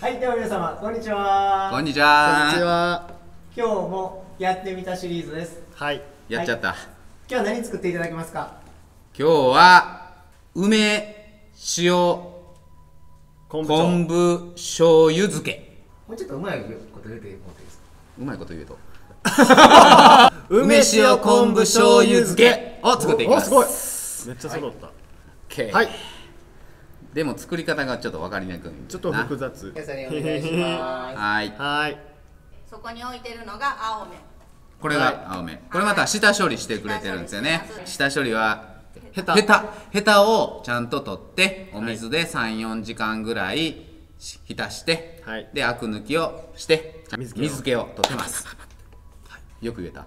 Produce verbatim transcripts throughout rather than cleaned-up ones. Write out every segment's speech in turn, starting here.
はい、では皆様、こんにちは。こんにちは。こんにちは。今日もやってみたシリーズです。はい、やっちゃった。今日は何作っていただけますか。今日は梅塩昆布醤油漬け。もうちょっとうまいこと言うてもらっていいですか。うまいこと言うと。梅塩昆布醤油漬けを作っていきます。めっちゃ揃った。OK。はい。でも作り方がちょっと分かりにくい。ちょっと複雑。皆さんにお願いします。はい。はい。そこに置いてるのが青梅。これが青梅。これまた下処理してくれてるんですよね。下処理はヘタ。ヘタ。ヘタをちゃんと取ってお水でさん、よじかんぐらい浸して、でアク抜きをして水気を取ってます。よく言えた。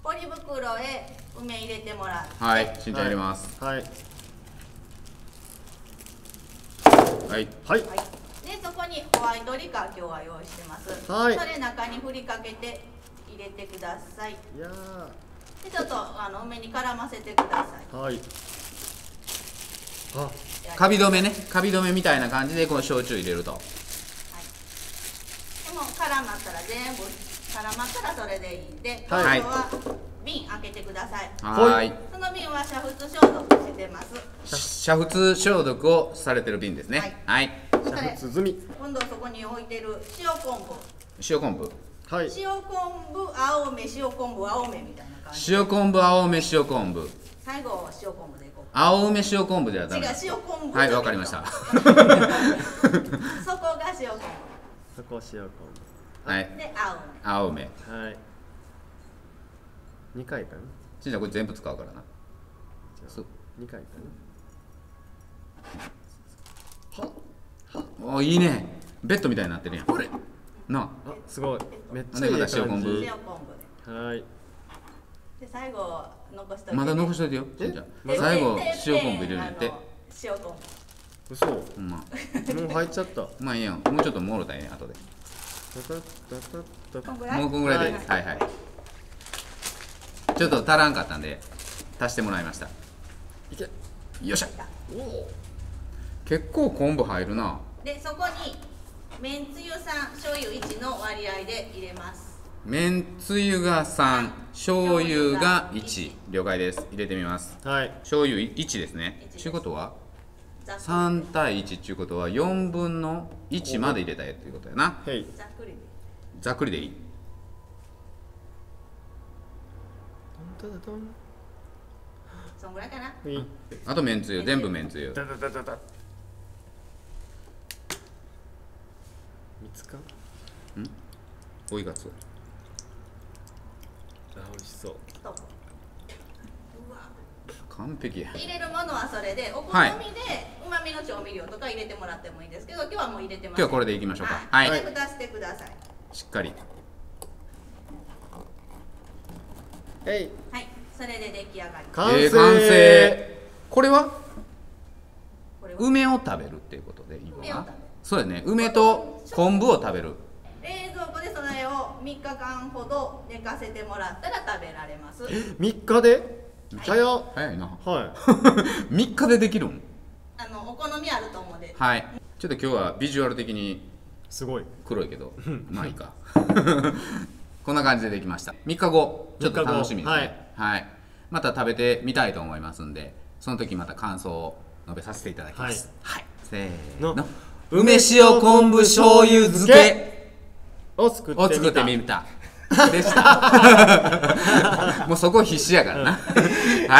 ポリ袋へ梅入れてもらう。はい。しんちゃん入れます。はい。はい、はい、でそこにホワイトリカ今日は用意してます、はい、それ中に振りかけて入れてください。いやでちょっとあの梅に絡ませてください。はい、あカビ止めね、カビ止めみたいな感じでこの焼酎入れると、はい、でも絡まったら全部絡まったらそれでいいんで、はい、今日は瓶開けてください。はい、その瓶は煮沸消毒してます。煮沸消毒をされてる瓶ですね。はい、煮沸済み。今度はそこに置いてる塩昆布、塩昆布、はい、塩昆布青梅、塩昆布青梅みたいな感じ。塩昆布青梅、塩昆布、最後塩昆布でいこう。青梅塩昆布ではダメ。違う、塩昆布。はい、わかりました。そこが塩昆布、そこ塩昆布、はい、で青梅、青梅、はい、にかいかな。ちんちゃんこれ全部使うからな。にかいかな。はっ、おいいね、ベッドみたいになってるやんこれな。あすごい、めっちゃいい感じ。塩昆布、塩昆布で、はい、で最後残しといて。まだ残しといてよ、ちんちゃん。最後塩昆布入れるんやって。塩昆布、嘘、ほんまもう入っちゃった。まあいいやん、もうちょっともろたんや、後でもうこんぐらいでいいです。はいはい、ちょっと足らんかったんで足してもらいました。いけ、よっしゃ。おお、結構昆布入るな。でそこにめんつゆさん醤油いちの割合で入れます。めんつゆがさん、醤油がいち、了解です。入れてみます。はい、醤油いちですね。ちゅうことはさんたいいちちゅうことはよんぶんのいちまで入れたいということやな。はい、ざっくりで、ざっくりでいい。そんぐらいかな。あとめんつゆ、全部めんつゆ。みつかん、おいがつお。あ、美味しそう。完璧や。入れるものはそれで、お好みで旨味の調味料とか入れてもらってもいいですけど、今日はもう入れてます。今日はこれでいきましょうか。はい。全部出してください。しっかり。はい、それで出来上がり。完成、完成。これは梅を食べるっていうことでいいのかな。そうやね、梅と昆布を食べる。冷蔵庫でそれをみっかかんほど寝かせてもらったら食べられます。みっかで？早っ。早いな。はい。みっかでできるん？あのお好みあると思うんで。はい。ちょっと今日はビジュアル的にすごい黒いけど、まあいいか。こんな感じでできました。みっかご、ちょっと楽しみですね。はい、はい。また食べてみたいと思いますんで、その時また感想を述べさせていただきます。はい。はい、せーの。の梅塩昆布醤油漬けを作ってみた。でした。もうそこ必死やからな。は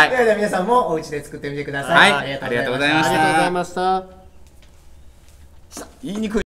い。ではでは皆さんもお家で作ってみてください。はい。ありがとうございました。ありがとうございました。言いにくい。